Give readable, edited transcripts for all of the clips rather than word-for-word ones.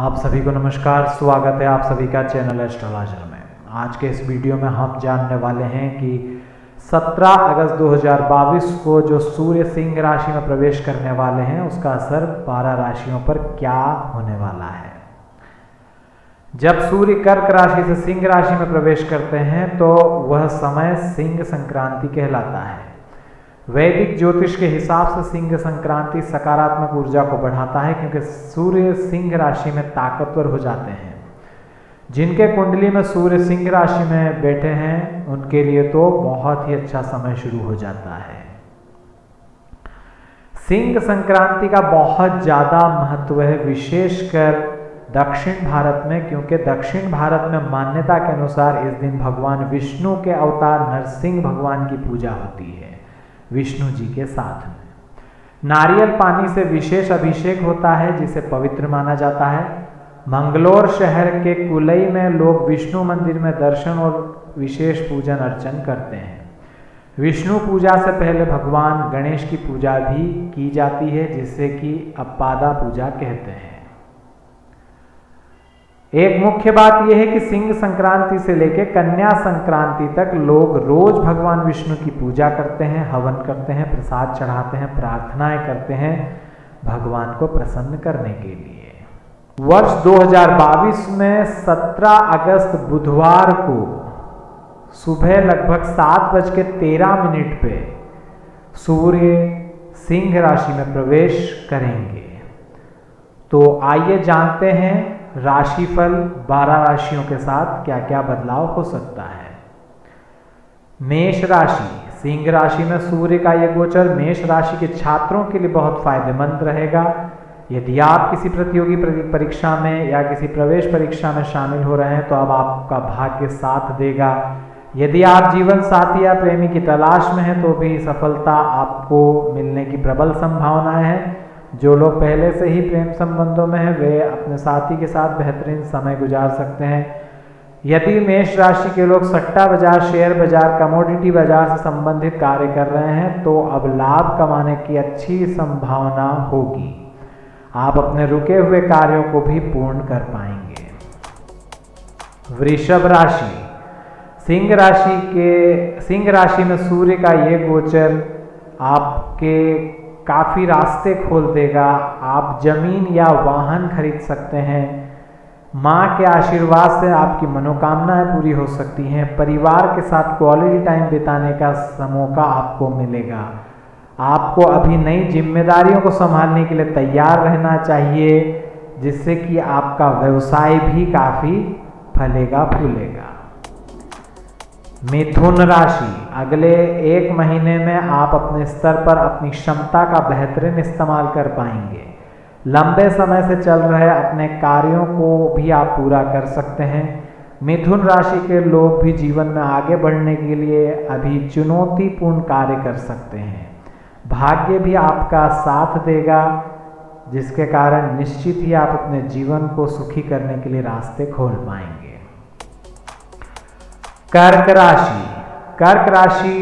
आप सभी को नमस्कार, स्वागत है आप सभी का चैनल एस्ट्रोलॉजर में। आज के इस वीडियो में हम जानने वाले हैं कि 17 अगस्त 2022 को जो सूर्य सिंह राशि में प्रवेश करने वाले हैं उसका असर 12 राशियों पर क्या होने वाला है। जब सूर्य कर्क राशि से सिंह राशि में प्रवेश करते हैं तो वह समय सिंह संक्रांति कहलाता है। वैदिक ज्योतिष के हिसाब से सिंह संक्रांति सकारात्मक ऊर्जा को बढ़ाता है क्योंकि सूर्य सिंह राशि में ताकतवर हो जाते हैं। जिनके कुंडली में सूर्य सिंह राशि में बैठे हैं उनके लिए तो बहुत ही अच्छा समय शुरू हो जाता है। सिंह संक्रांति का बहुत ज़्यादा महत्व है, विशेषकर दक्षिण भारत में, क्योंकि दक्षिण भारत में मान्यता के अनुसार इस दिन भगवान विष्णु के अवतार नरसिंह भगवान की पूजा होती है। विष्णु जी के साथ में नारियल पानी से विशेष अभिषेक होता है जिसे पवित्र माना जाता है। मंगलोर शहर के कुलई में लोग विष्णु मंदिर में दर्शन और विशेष पूजन अर्चन करते हैं। विष्णु पूजा से पहले भगवान गणेश की पूजा भी की जाती है जिसे कि अपपादा पूजा कहते हैं। एक मुख्य बात यह है कि सिंह संक्रांति से लेकर कन्या संक्रांति तक लोग रोज भगवान विष्णु की पूजा करते हैं, हवन करते हैं, प्रसाद चढ़ाते हैं, प्रार्थनाएं करते हैं भगवान को प्रसन्न करने के लिए। वर्ष 2022 में 17 अगस्त बुधवार को सुबह लगभग 7:13 पे सूर्य सिंह राशि में प्रवेश करेंगे। तो आइए जानते हैं राशिफल 12 राशियों के साथ क्या क्या बदलाव हो सकता है। मेष राशि, सिंह राशि में सूर्य का यह गोचर मेष राशि के छात्रों के लिए बहुत फायदेमंद रहेगा। यदि आप किसी प्रतियोगी परीक्षा में या किसी प्रवेश परीक्षा में शामिल हो रहे हैं तो अब आपका भाग्य साथ देगा। यदि आप जीवन साथी या प्रेमी की तलाश में हैं तो भी सफलता आपको मिलने की प्रबल संभावनाएं हैं। जो लोग पहले से ही प्रेम संबंधों में हैं वे अपने साथी के साथ बेहतरीन समय गुजार सकते हैं। यदि मेष राशि के लोग सट्टा बाजार, शेयर बाजार, कमोडिटी बाजार से संबंधित कार्य कर रहे हैं तो अब लाभ कमाने की अच्छी संभावना होगी। आप अपने रुके हुए कार्यों को भी पूर्ण कर पाएंगे। वृषभ राशि, सिंह राशि में सूर्य का ये गोचर आपके काफ़ी रास्ते खोल देगा। आप जमीन या वाहन खरीद सकते हैं। माँ के आशीर्वाद से आपकी मनोकामनाएं पूरी हो सकती हैं। परिवार के साथ क्वालिटी टाइम बिताने का मौका आपको मिलेगा। आपको अभी नई जिम्मेदारियों को संभालने के लिए तैयार रहना चाहिए जिससे कि आपका व्यवसाय भी काफ़ी फलेगा फूलेगा। मिथुन राशि, अगले 1 महीने में आप अपने स्तर पर अपनी क्षमता का बेहतरीन इस्तेमाल कर पाएंगे। लंबे समय से चल रहे अपने कार्यों को भी आप पूरा कर सकते हैं। मिथुन राशि के लोग भी जीवन में आगे बढ़ने के लिए अभी चुनौतीपूर्ण कार्य कर सकते हैं। भाग्य भी आपका साथ देगा जिसके कारण निश्चित ही आप अपने जीवन को सुखी करने के लिए रास्ते खोल पाएंगे। कर्क राशि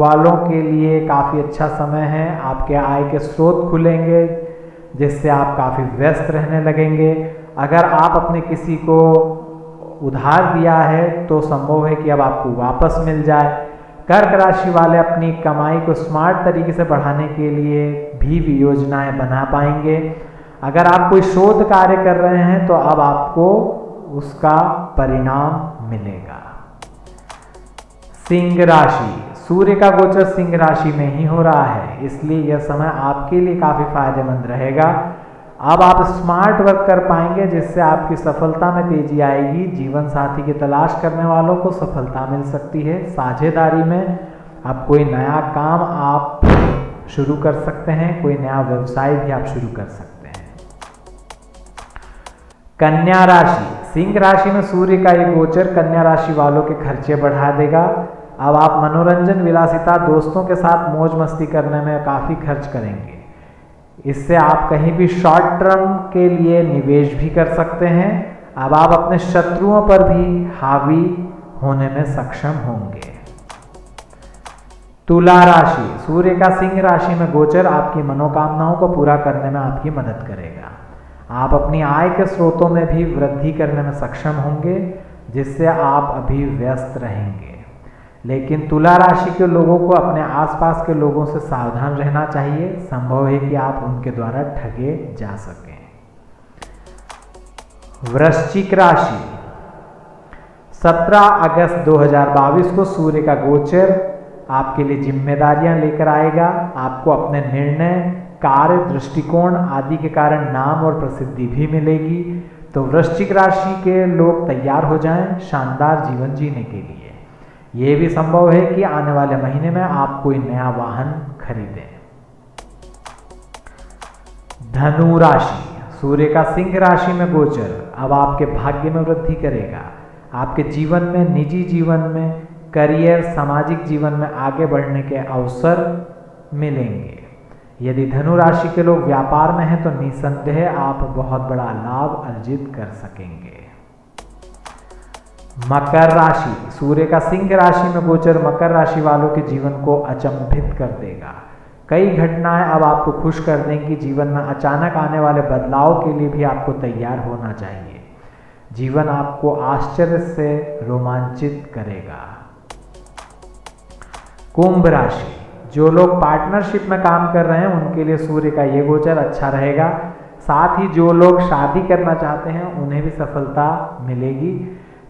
वालों के लिए काफ़ी अच्छा समय है। आपके आय के स्रोत खुलेंगे जिससे आप काफ़ी व्यस्त रहने लगेंगे। अगर आप अपने किसी को उधार दिया है तो संभव है कि अब आपको वापस मिल जाए। कर्क राशि वाले अपनी कमाई को स्मार्ट तरीके से बढ़ाने के लिए भी योजनाएं बना पाएंगे। अगर आप कोई शोध कार्य कर रहे हैं तो अब आपको उसका परिणाम मिलेगा। सिंह राशि, सूर्य का गोचर सिंह राशि में ही हो रहा है इसलिए यह समय आपके लिए काफ़ी फायदेमंद रहेगा। अब आप स्मार्ट वर्क कर पाएंगे जिससे आपकी सफलता में तेजी आएगी। जीवन साथी की तलाश करने वालों को सफलता मिल सकती है। साझेदारी में आप कोई नया काम आप शुरू कर सकते हैं, कोई नया व्यवसाय भी आप शुरू कर सकते हैं। कन्या राशि, सिंह राशि में सूर्य का ये गोचर कन्या राशि वालों के खर्चे बढ़ा देगा। अब आप मनोरंजन, विलासिता, दोस्तों के साथ मौज मस्ती करने में काफ़ी खर्च करेंगे। इससे आप कहीं भी शॉर्ट टर्म के लिए निवेश भी कर सकते हैं। अब आप अपने शत्रुओं पर भी हावी होने में सक्षम होंगे। तुला राशि, सूर्य का सिंह राशि में गोचर आपकी मनोकामनाओं को पूरा करने में आपकी मदद करेगा। आप अपनी आय के स्रोतों में भी वृद्धि करने में सक्षम होंगे, जिससे आप अभी व्यस्त रहेंगे। लेकिन तुला राशि के लोगों को अपने आसपास के लोगों से सावधान रहना चाहिए। संभव है कि आप उनके द्वारा ठगे जा सकें। वृश्चिक राशि 17 अगस्त 2022 को सूर्य का गोचर आपके लिए जिम्मेदारियां लेकर आएगा। आपको अपने निर्णय, कार्य, दृष्टिकोण आदि के कारण नाम और प्रसिद्धि भी मिलेगी। तो वृश्चिक राशि के लोग तैयार हो जाएं शानदार जीवन जीने के लिए। ये भी संभव है कि आने वाले महीने में आप कोई नया वाहन खरीदें। धनु राशि, सूर्य का सिंह राशि में गोचर अब आपके भाग्य में वृद्धि करेगा। आपके जीवन में, निजी जीवन में, करियर, सामाजिक जीवन में आगे बढ़ने के अवसर मिलेंगे। यदि धनु राशि के लोग व्यापार में हैं तो निसंदेह आप बहुत बड़ा लाभ अर्जित कर सकेंगे। मकर राशि, सूर्य का सिंह राशि में गोचर मकर राशि वालों के जीवन को अचंभित कर देगा। कई घटनाएं अब आपको खुश कर देंगी। जीवन में अचानक आने वाले बदलाव के लिए भी आपको तैयार होना चाहिए। जीवन आपको आश्चर्य से रोमांचित करेगा। कुंभ राशि, जो लोग पार्टनरशिप में काम कर रहे हैं उनके लिए सूर्य का ये गोचर अच्छा रहेगा। साथ ही जो लोग शादी करना चाहते हैं उन्हें भी सफलता मिलेगी।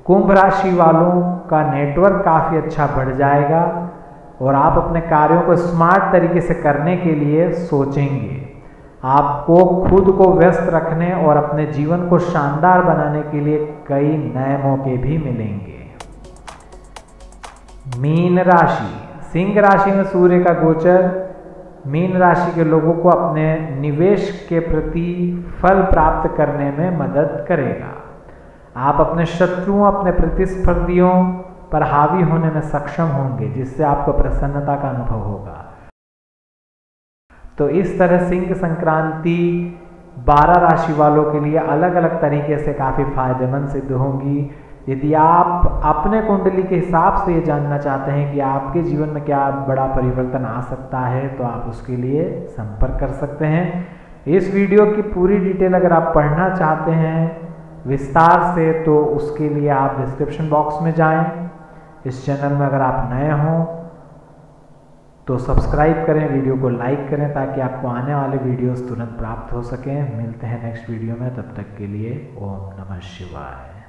कुंभ राशि वालों का नेटवर्क काफ़ी अच्छा बढ़ जाएगा और आप अपने कार्यों को स्मार्ट तरीके से करने के लिए सोचेंगे। आपको खुद को व्यस्त रखने और अपने जीवन को शानदार बनाने के लिए कई नए मौके भी मिलेंगे। मीन राशि, सिंह राशि में सूर्य का गोचर मीन राशि के लोगों को अपने निवेश के प्रति फल प्राप्त करने में मदद करेगा। आप अपने शत्रुओं, अपने प्रतिस्पर्धियों पर हावी होने में सक्षम होंगे, जिससे आपको प्रसन्नता का अनुभव होगा। तो इस तरह सिंह संक्रांति 12 राशि वालों के लिए अलग अलग तरीके से काफ़ी फायदेमंद सिद्ध होंगी। यदि आप अपने कुंडली के हिसाब से ये जानना चाहते हैं कि आपके जीवन में क्या बड़ा परिवर्तन आ सकता है, तो आप उसके लिए संपर्क कर सकते हैं। इस वीडियो की पूरी डिटेल अगर आप पढ़ना चाहते हैं विस्तार से, तो उसके लिए आप डिस्क्रिप्शन बॉक्स में जाएं। इस चैनल में अगर आप नए हों तो सब्सक्राइब करें, वीडियो को लाइक करें, ताकि आपको आने वाले वीडियोस तुरंत प्राप्त हो सकें। मिलते हैं नेक्स्ट वीडियो में, तब तक के लिए ओम नमः शिवाय।